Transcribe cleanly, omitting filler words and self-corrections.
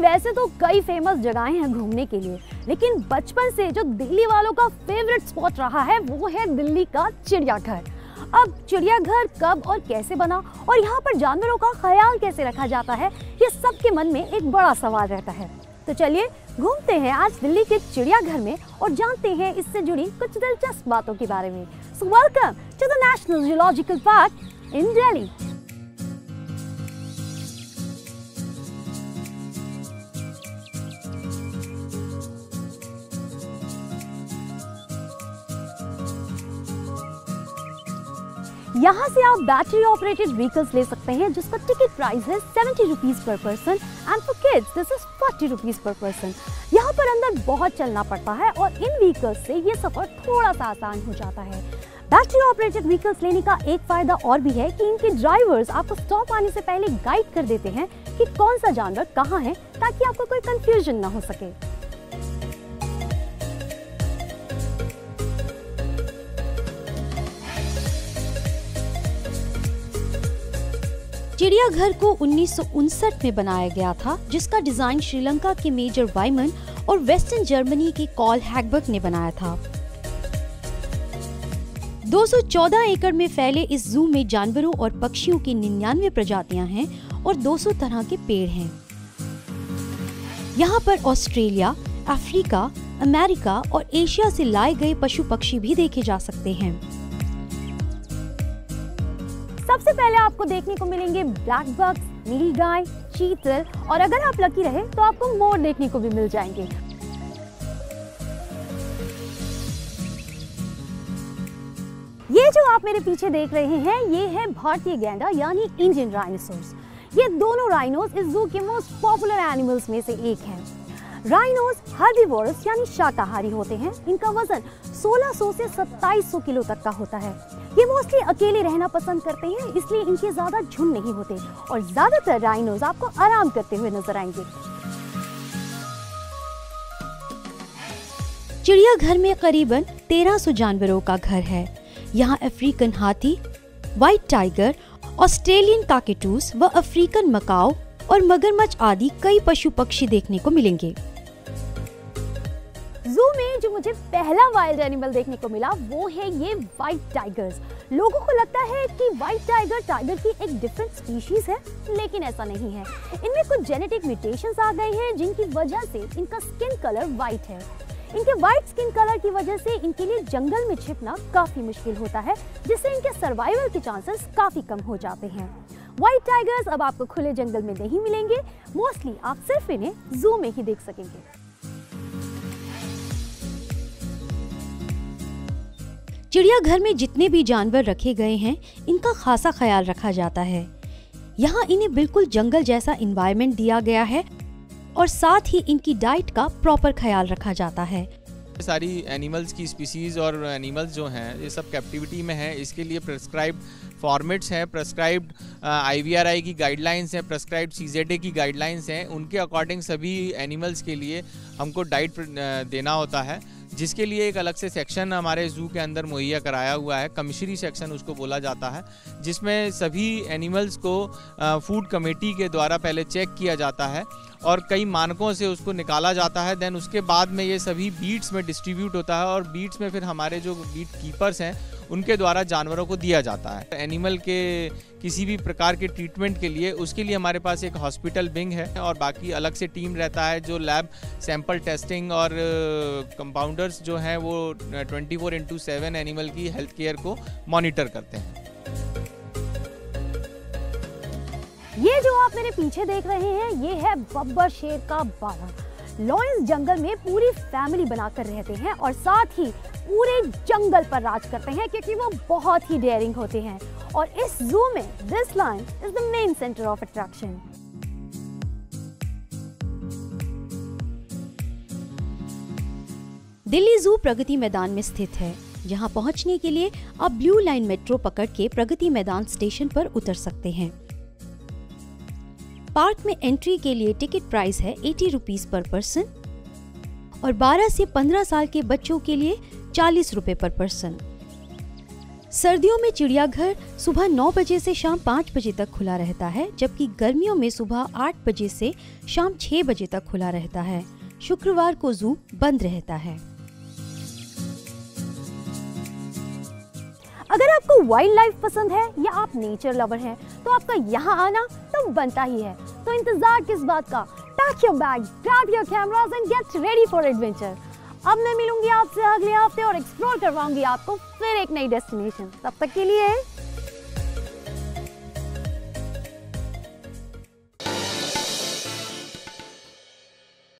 वैसे तो कई फेमस जगहें हैं घूमने के लिए, लेकिन बचपन से जो दिल्ली वालों का फेवरेट स्पॉट रहा है वो है दिल्ली का चिड़ियाघर। अब चिड़ियाघर कब और कैसे बना और यहाँ पर जानवरों का ख्याल कैसे रखा जाता है, ये सबके मन में एक बड़ा सवाल रहता है। तो चलिए घूमते हैं आज दिल्ली के चिड़ियाघर में और जानते हैं इससे जुड़ी कुछ दिलचस्प बातों के बारे में। So welcome to the national zoological park in Delhi. यहाँ से आप बैटरी ऑपरेटेड व्हीकल्स ले सकते हैं जिसका टिकट प्राइस है 70 rupees per person and for kids this is 40 rupees per person. यहाँ पर अंदर बहुत चलना पड़ता है और इन व्हीकल्स से ये सफ़र थोड़ा सा आसान हो जाता है। बैटरी ऑपरेटेड व्हीकल्स लेने का एक फ़ायदा और भी है कि इनके ड्राइवर्स आपको स्टॉप आने से पहले गाइड कर देते हैं कि कौन सा जानवर कहाँ है, ताकि आपको कोई कन्फ्यूजन ना हो सके। चिड़ियाघर को 1959 में बनाया गया था, जिसका डिजाइन श्रीलंका के मेजर वाइमन और वेस्टर्न जर्मनी के कॉल हैगबर्ग ने बनाया था। 214 एकड़ में फैले इस जू में जानवरों और पक्षियों की 99 प्रजातियां हैं और 200 तरह के पेड़ हैं। यहाँ पर ऑस्ट्रेलिया, अफ्रीका, अमेरिका और एशिया से लाए गए पशु पक्षी भी देखे जा सकते हैं। सबसे पहले आपको देखने को मिलेंगे ब्लैक बक्स, नीलगाय, चीतल और अगर आप लकी रहे तो आपको मोर देखने को भी मिल जाएंगे। ये जो आप मेरे पीछे देख रहे हैं ये है भारतीय गैंडा यानी इंडियन राइनोसॉर्स। ये दोनों राइनोस इस जू के मोस्ट पॉपुलर एनिमल्स में से एक है। राइनोस हर्बीवोरस यानी शाकाहारी होते हैं। इनका वजन 1600 से 2700 किलो तक का होता है। ये मोस्टली अकेले रहना पसंद करते हैं, इसलिए इनके ज़्यादा झुंड नहीं होते और ज़्यादातर राइनोस आपको आराम करते हुए नजर आएंगे। चिड़ियाघर में करीबन 1300 जानवरों का घर है। यहाँ अफ्रीकन हाथी, व्हाइट टाइगर, ऑस्ट्रेलियन काकेटूस व अफ्रीकन मकाओ और मगरमच्छ आदि कई पशु पक्षी देखने को मिलेंगे। जू में जो मुझे पहला वाइल्ड एनिमल देखने को मिला वो है ये वाइट टाइगर्स। लोगों को लगता है कि वाइट टाइगर टाइगर की एक डिफरेंट स्पीशीज है, लेकिन ऐसा नहीं है। इनमें कुछ जेनेटिक म्यूटेशंस आ गए हैं जिनकी वजह से इनका स्किन कलर वाइट है। इनके वाइट स्किन कलर की वजह से इनके लिए जंगल में छिपना काफ़ी मुश्किल होता है, जिससे इनके सर्वाइवल के चांसेस काफ़ी कम हो जाते हैं। व्हाइट टाइगर्स अब आपको खुले जंगल में नहीं मिलेंगे, मोस्टली आप सिर्फ इन्हें जू में ही देख सकेंगे। चिड़ियाघर में जितने भी जानवर रखे गए हैं इनका खासा ख्याल रखा जाता है। यहाँ इन्हें बिल्कुल जंगल जैसा एनवायरनमेंट दिया गया है और साथ ही इनकी डाइट का प्रॉपर ख्याल रखा जाता है। सारी एनिमल्स की स्पीसीज और एनिमल्स जो हैं ये सब कैप्टिविटी में है, इसके लिए प्रिस्क्राइब्ड फॉर्मेट्स हैं, प्रिस्क्राइब्ड IVRI की गाइडलाइंस हैं, प्रिस्क्राइब्ड CZA की गाइडलाइंस हैं। उनके अकॉर्डिंग सभी एनिमल्स के लिए हमको डाइट देना होता है, जिसके लिए एक अलग से सेक्शन हमारे जू के अंदर मुहैया कराया हुआ है। कमिश्नरी सेक्शन उसको बोला जाता है, जिसमें सभी एनिमल्स को फूड कमेटी के द्वारा पहले चेक किया जाता है और कई मानकों से उसको निकाला जाता है। देन उसके बाद में ये सभी बीट्स में डिस्ट्रीब्यूट होता है और बीट्स में फिर हमारे जो बीट कीपर्स हैं उनके द्वारा जानवरों को दिया जाता है। एनिमल के किसी भी प्रकार के ट्रीटमेंट के लिए उसके लिए हमारे पास एक हॉस्पिटल विंग है और बाकी अलग से टीम रहता है जो लैब सैंपल टेस्टिंग और कंपाउंडर्स जो हैं वो 24/7 एनिमल की हेल्थ केयर को मॉनिटर करते हैं। ये जो आप मेरे पीछे देख रहे हैं ये है बब्बर शेर का बाड़ा। लॉयंस जंगल में पूरी फैमिली बनाकर रहते हैं और साथ ही पूरे जंगल पर राज करते हैं क्योंकि वो बहुत ही डेयरिंग होते हैं और इस जू में this lion is the main centre of attraction. Delhi zoo Pragati मैदान में स्थित है। यहाँ पहुँचने के लिए आप ब्लू लाइन मेट्रो पकड़ के प्रगति मैदान स्टेशन पर उतर सकते हैं। पार्क में एंट्री के लिए टिकट प्राइस है 80 रुपीज़ पर पर्सन और 12 से 15 साल के बच्चों के लिए 40 रुपए पर पर्सन। सर्दियों में चिड़ियाघर सुबह 9 बजे से शाम 5 बजे तक खुला रहता है, जबकि गर्मियों में सुबह 8 बजे से शाम 6 बजे तक खुला रहता है। शुक्रवार को जू बंद रहता है। अगर आपको वाइल्ड लाइफ पसंद है या आप नेचर लवर हैं, तो आपका यहाँ आना तो बनता ही है। तो इंतजार किस बात का? Pack your bag, grab your cameras and get ready for adventure. अब मैं मिलूंगी आपसे अगले हफ्ते और एक्सप्लोर करवाऊंगी आपको फिर एक नई डेस्टिनेशन। तब तक के लिए